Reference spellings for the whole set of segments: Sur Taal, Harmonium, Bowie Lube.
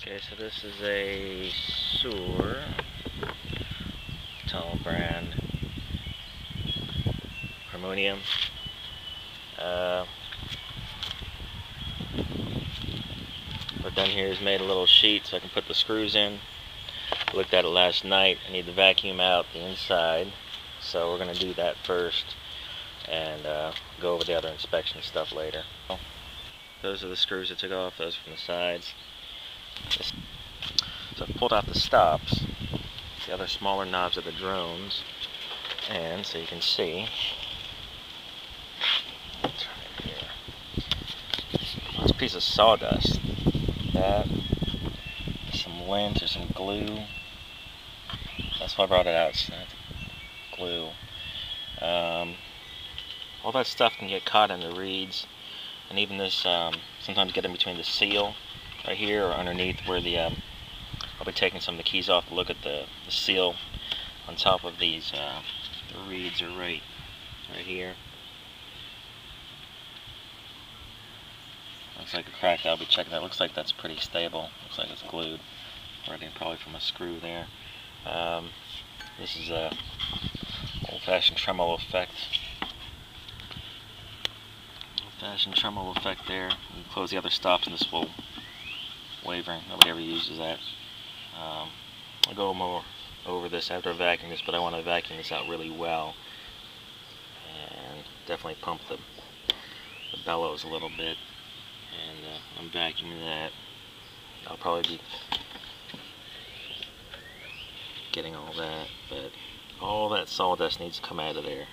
Okay, so this is a Sur Taal brand harmonium. What I've done here is made a little sheet so I can put the screws in. I looked at it last night. I need to vacuum out the inside, so we're going to do that first and go over the other inspection stuff later. Those are the screws I took off, those from the sides. So I've pulled out the stops, the other smaller knobs of the drones, and so you can see, it's right here. This piece of sawdust, that, some lint or some glue. That's why I brought it out, so glue. All that stuff can get caught in the reeds, and even this sometimes get in between the seal right here or underneath where the I'll be taking some of the keys off to look at the seal on top of these. The reeds are right here. Looks like a crack. I'll be checking that. Looks like that's pretty stable. Looks like it's glued. Running probably from a screw there. This is a old-fashioned tremolo effect. Old-fashioned tremolo effect there. You can close the other stops and this will wavering. Nobody ever uses that. I'll go more over this after I vacuum this, but I want to vacuum this out really well and definitely pump the bellows a little bit. And I'm vacuuming that. I'll probably be getting all that, but all that sawdust needs to come out of there.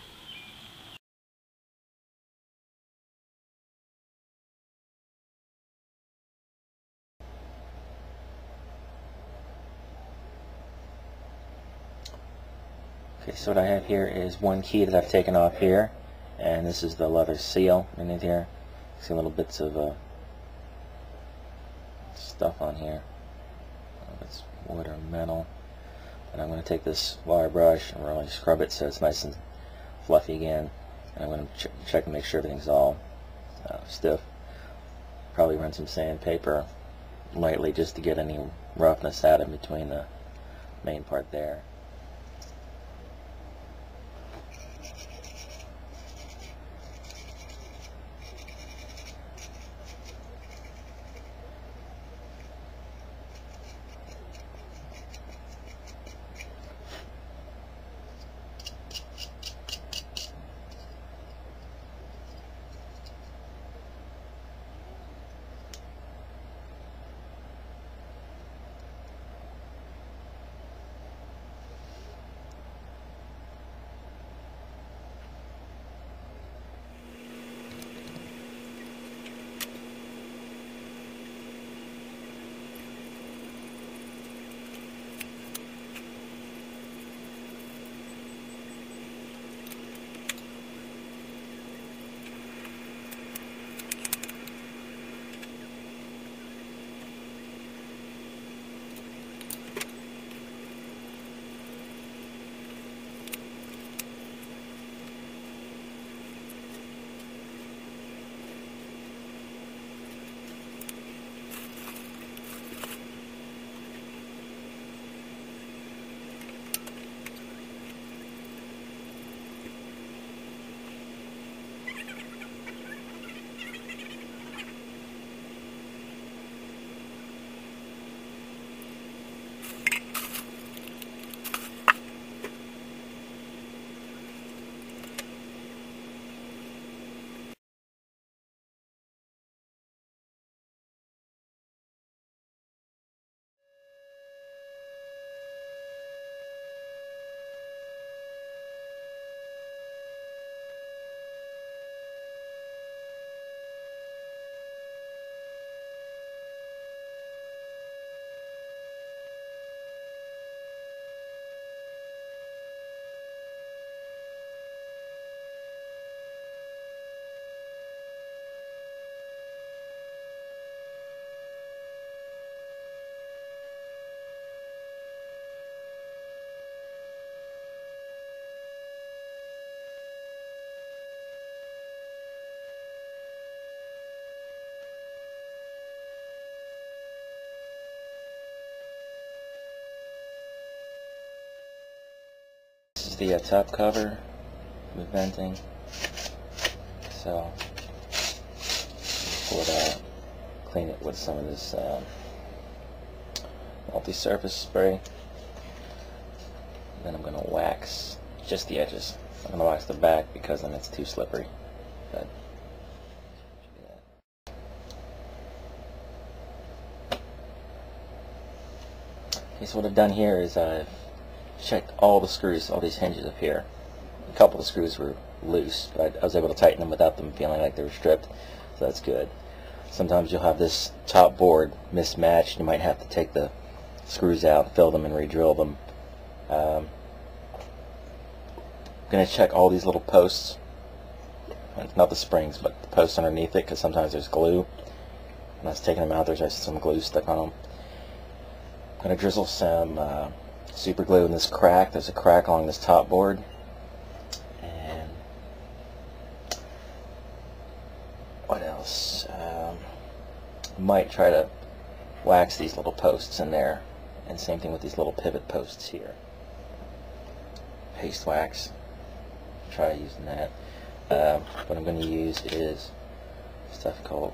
Okay, so what I have here is one key that I've taken off here, and this is the leather seal in it here. See little bits of stuff on here. I don't know if it's wood or metal. And I'm going to take this wire brush and really scrub it so it's nice and fluffy again. And I'm going to check and make sure everything's all stiff. Probably run some sandpaper lightly just to get any roughness out in between the main part there. is the top cover with venting. So we'll clean it with some of this multi-surface spray. Then I'm going to wax just the edges. I'm going to wax the back because then it's too slippery. But okay, so what I've done here is I've checked all the screws, all these hinges up here. A couple of the screws were loose, but I was able to tighten them without them feeling like they were stripped, so that's good. Sometimes you'll have this top board mismatched. You might have to take the screws out, fill them, and re-drill them. I'm going to check all these little posts. Not the springs, but the posts underneath it, because sometimes there's glue. When I was taking them out, there's actually some glue stuck on them. I'm going to drizzle some super glue in this crack. There's a crack along this top board. And what else? Might try to wax these little posts in there. And same thing with these little pivot posts here. Paste wax. Try using that. What I'm going to use is stuff called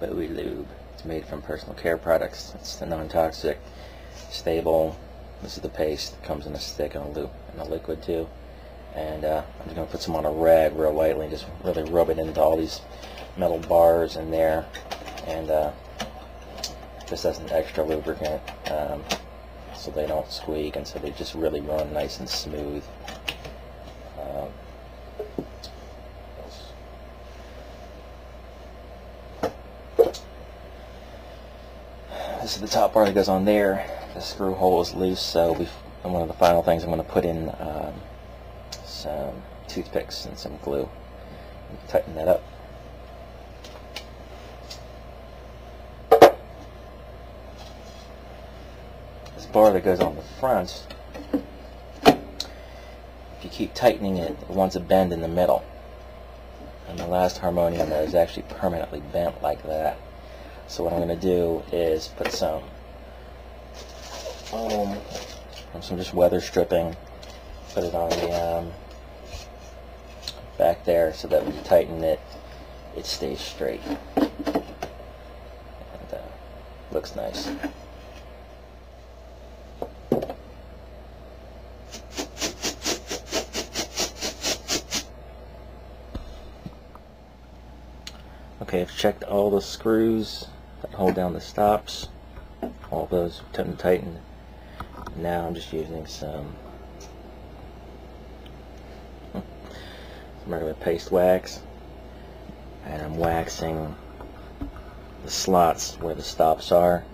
Bowie Lube. It's made from personal care products. It's the non-toxic, stable. This is the paste. It comes in a stick and a loop and a liquid too. And I'm just going to put some on a rag real lightly and just really rub it into all these metal bars in there. And just as an extra lubricant, so they don't squeak and so they just really run nice and smooth. This is the top part that goes on there. The screw hole is loose, so one of the final things I'm going to put in some toothpicks and some glue. Tighten that up. This bar that goes on the front, if you keep tightening it, it wants a bend in the middle. And the last harmonium there is actually permanently bent like that. So what I'm going to do is put some just weather stripping, put it on the back there so that when you tighten it, it stays straight. And looks nice. Okay, I've checked all the screws that hold down the stops. All those tightened. Now I'm just using some regular paste wax, and I'm waxing the slots where the stops are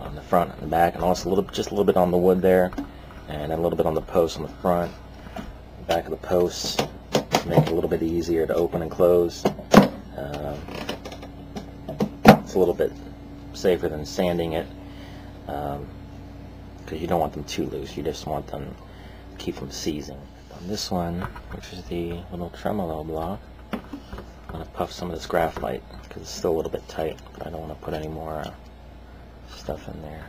on the front and the back, and also just a little bit on the wood there, and a little bit on the posts on the front, the back of the posts, to make it a little bit easier to open and close. It's a little bit safer than sanding it, because you don't want them too loose. You just want them to keep them seizing. On this one, which is the little tremolo block, I'm going to puff some of this graphite because it's still a little bit tight, but I don't want to put any more stuff in there.